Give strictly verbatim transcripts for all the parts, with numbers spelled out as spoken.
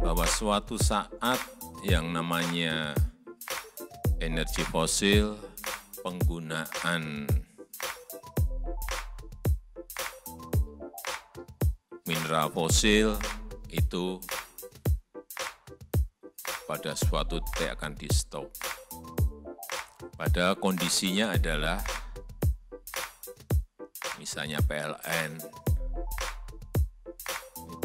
bahwa suatu saat yang namanya energi fosil, penggunaan mineral fosil itu pada suatu titik akan di stop. Padahal kondisinya adalah misalnya P L N,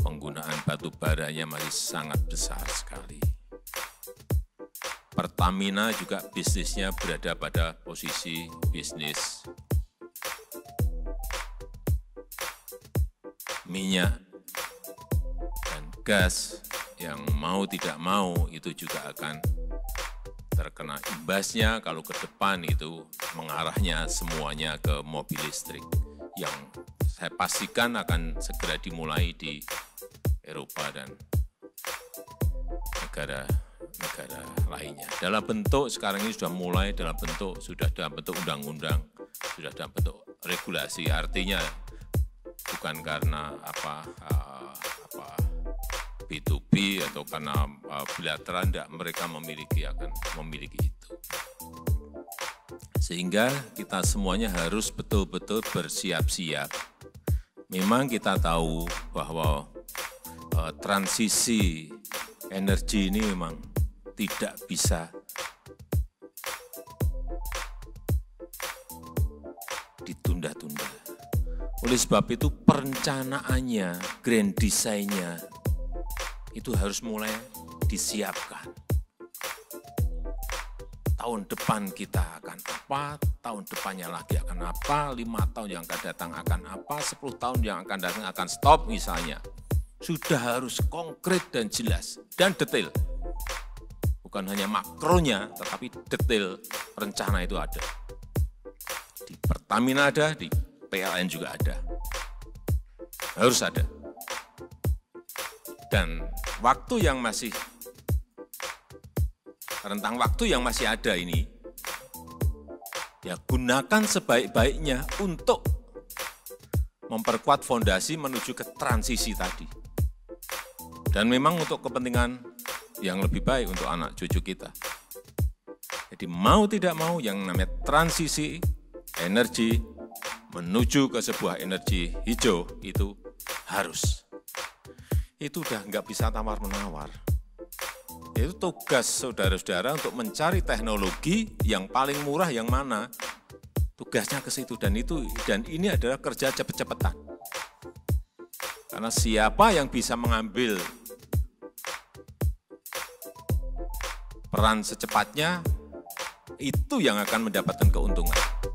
penggunaan batu baranya masih sangat besar sekali. Pertamina juga bisnisnya berada pada posisi bisnis minyak dan gas yang mau tidak mau itu juga akan terkena imbasnya kalau ke depan itu mengarahnya semuanya ke mobil listrik yang saya pastikan akan segera dimulai di Eropa dan negara-negara lainnya. Dalam bentuk sekarang ini sudah mulai dalam bentuk sudah dalam bentuk undang-undang, sudah dalam bentuk regulasi. Artinya bukan karena apa uh, apa B to B atau karena uh, bilateral, enggak, mereka memiliki akan memiliki itu. Sehingga kita semuanya harus betul-betul bersiap-siap. Memang kita tahu bahwa uh, transisi energi ini memang tidak bisa ditunda-tunda. Oleh sebab itu perencanaannya, grand design-nya itu harus mulai disiapkan. Tahun depan kita akan apa, tahun depannya lagi akan apa, lima tahun yang akan datang akan apa, sepuluh tahun yang akan datang akan stop misalnya. Sudah harus konkret dan jelas dan detail. Bukan hanya makronya, tetapi detail rencana itu ada. Di Pertamina ada, di P L N juga ada, harus ada. Dan waktu yang masih, rentang waktu yang masih ada ini, ya gunakan sebaik-baiknya untuk memperkuat fondasi menuju ke transisi tadi. Dan memang untuk kepentingan yang lebih baik untuk anak cucu kita. Jadi mau tidak mau yang namanya transisi energi menuju ke sebuah energi hijau itu harus. Itu udah nggak bisa tawar-menawar. Itu tugas saudara-saudara untuk mencari teknologi yang paling murah yang mana. Tugasnya ke situ dan itu dan ini adalah kerja cepet-cepetan. Karena siapa yang bisa mengambil peran secepatnya itu yang akan mendapatkan keuntungan.